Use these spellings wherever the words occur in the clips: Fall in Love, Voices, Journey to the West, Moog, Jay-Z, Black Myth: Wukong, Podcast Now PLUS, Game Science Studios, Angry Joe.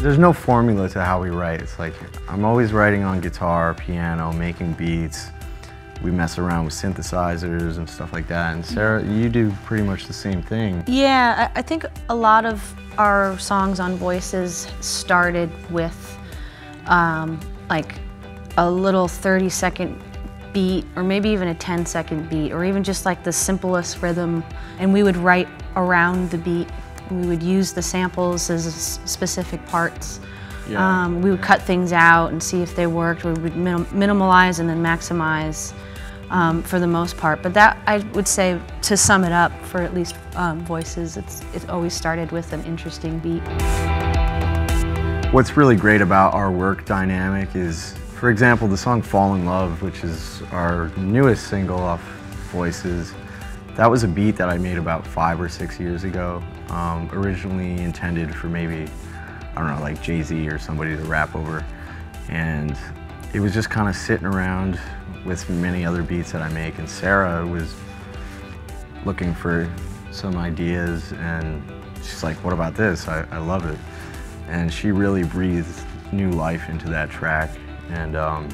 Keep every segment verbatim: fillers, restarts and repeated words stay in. There's no formula to how we write. It's like, I'm always writing on guitar, piano, making beats. We mess around with synthesizers and stuff like that. And Sarah, you do pretty much the same thing. Yeah, I think a lot of our songs on Voices started with um, like a little thirty second beat, or maybe even a ten second beat, or even just like the simplest rhythm. And we would write around the beat. We would use the samples as specific parts. Yeah. Um, we would cut things out and see if they worked. We would minim minimalize and then maximize um, for the most part. But that, I would say, to sum it up, for at least um, Voices, it's, it always started with an interesting beat. What's really great about our work dynamic is, for example, the song Fall in Love, which is our newest single off Voices. That was a beat that I made about five or six years ago, um, originally intended for maybe, I don't know, like Jay-Z or somebody to rap over. And it was just kind of sitting around with many other beats that I make, and Sarah was looking for some ideas, and she's like, what about this? I, I love it. And she really breathed new life into that track, and um,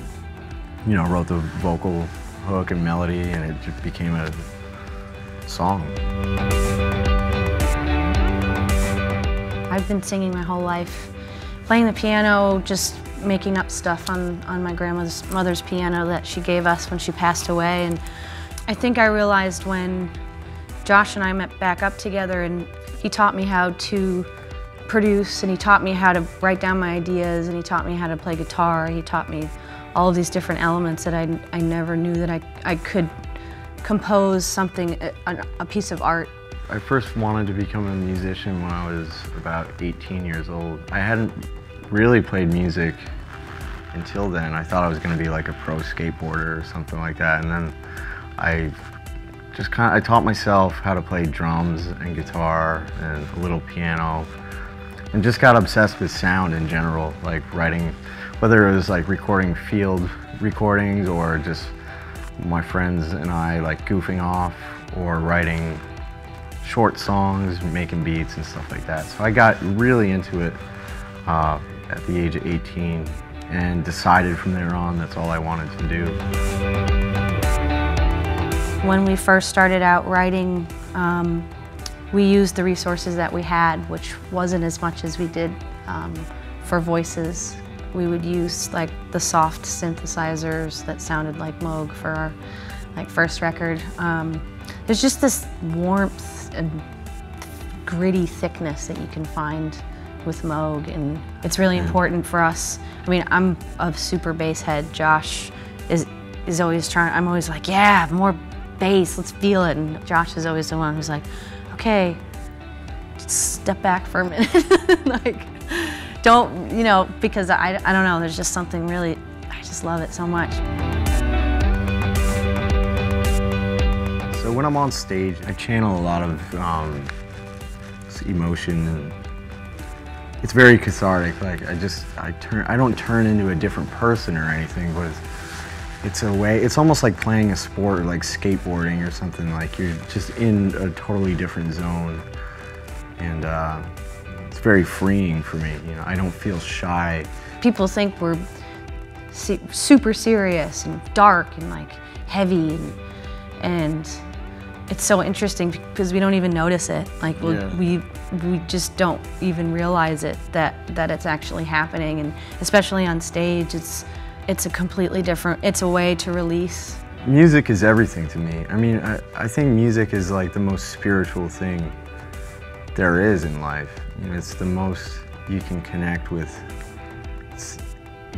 you know, wrote the vocal hook and melody, and it just became a song. I've been singing my whole life, playing the piano, just making up stuff on, on my grandmother's mother's piano that she gave us when she passed away. And I think I realized when Josh and I met back up together, and he taught me how to produce, and he taught me how to write down my ideas, and he taught me how to play guitar. He taught me all of these different elements that I, I never knew that I, I could compose something, a, a piece of art. I first wanted to become a musician when I was about eighteen years old. I hadn't really played music until then. I thought I was going to be like a pro skateboarder or something like that, and then I just kind of, I taught myself how to play drums and guitar and a little piano, and just got obsessed with sound in general, like writing, whether it was like recording field recordings or just my friends and I like goofing off, or writing short songs, making beats and stuff like that. So I got really into it uh, at the age of eighteen, and decided from there on that's all I wanted to do. When we first started out writing, um, we used the resources that we had, which wasn't as much as we did um, for Voices. We would use like the soft synthesizers that sounded like Moog for our like first record. Um, there's just this warmth and gritty thickness that you can find with Moog, and it's really important for us. I mean, I'm a super bass head. Josh is is always trying. I'm always like, yeah, more bass, let's feel it. And Josh is always the one who's like, okay, just step back for a minute, like. Don't, you know, because I, I don't know, there's just something really, I just love it so much. So when I'm on stage, I channel a lot of um, emotion, and it's very cathartic. Like I just, I turn, I don't turn into a different person or anything, but it's, it's a way, it's almost like playing a sport, or like skateboarding or something. Like you're just in a totally different zone, and uh, it's very freeing for me, you know, I don't feel shy. People think we're se super serious and dark and like heavy, and, and it's so interesting because we don't even notice it. Like we'll, yeah. we we just don't even realize it, that, that it's actually happening, and especially on stage, it's, it's a completely different, it's a way to release. Music is everything to me. I mean, I, I think music is like the most spiritual thing there is in life. You know, it's the most you can connect with. It's,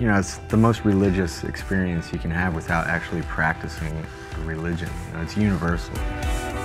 you know, it's the most religious experience you can have without actually practicing religion. You know, it's universal.